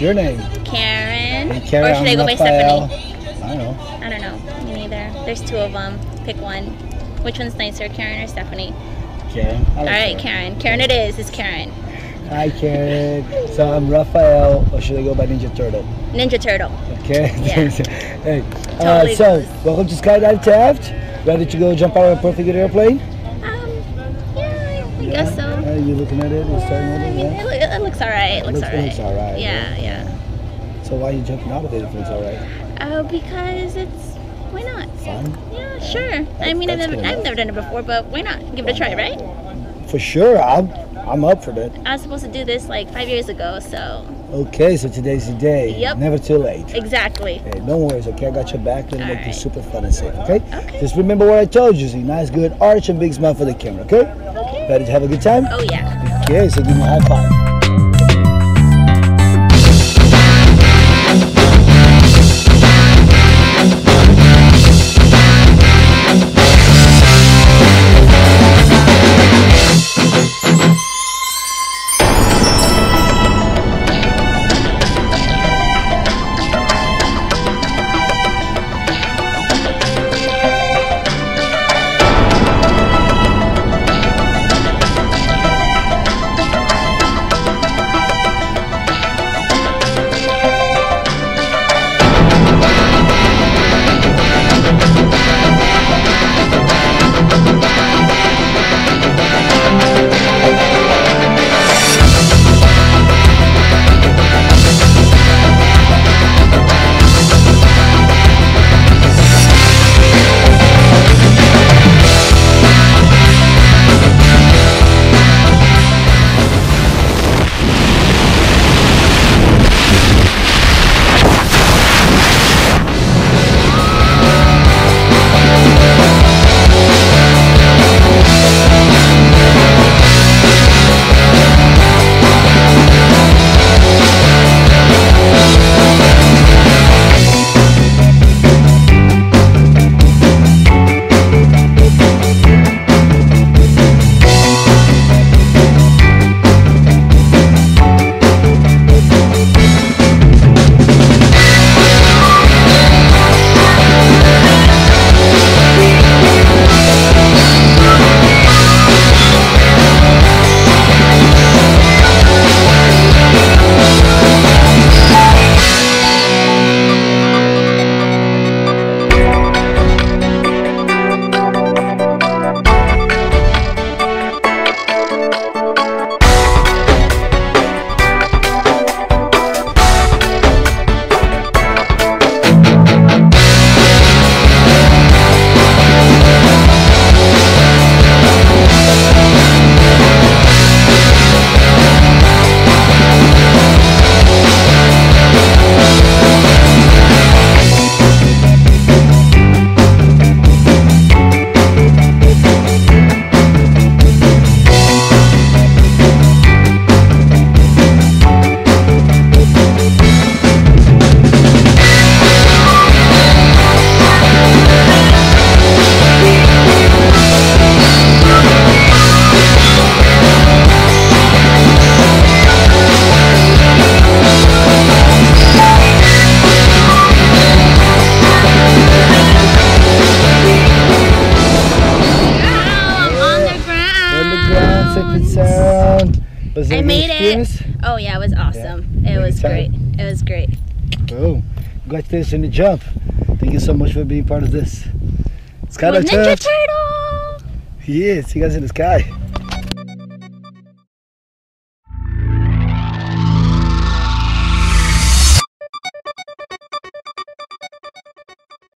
What's your name? Karen. Hey, Karen. Or should I go by Stephanie? I don't know. I don't know. Me neither. There's two of them. Pick one. Which one's nicer, Karen or Stephanie? Karen. All right, Karen. Karen it is. It's Karen. Hi, Karen. So I'm Raphael, or should I go by Ninja Turtle? Ninja Turtle. Okay. Yeah. Hey. Totally so, welcome to Skydive Taft. Ready to go jump out of a perfectly good airplane? Yeah, I guess so. Are you looking at it? Or starting at it? Yeah? It looks alright. It looks alright. Yeah, right? Yeah. So why are you jumping out of it if it's alright? Because it's... Why not? Fun? Yeah, sure. I mean, I've never done it before, but why not? Give it a try, right? For sure. I'm up for that. I was supposed to do this like 5 years ago, so... Okay, so today's the day. Yep. Never too late. Exactly. Hey, don't worry, okay? I got your back. It'll make this super fun and safe, okay? Okay. Just remember what I told you. So a nice, good arch and big smile for the camera, okay? Okay. Ready to have a good time? Oh, yeah. Okay, so give me a high five. I made it. Oh yeah, it was awesome. Yeah. It was great. It was great. Oh, congratulations on the jump. Thank you so much for being part of this. Skydive Taft. Ninja Turtle. Yes, see you guys in the sky.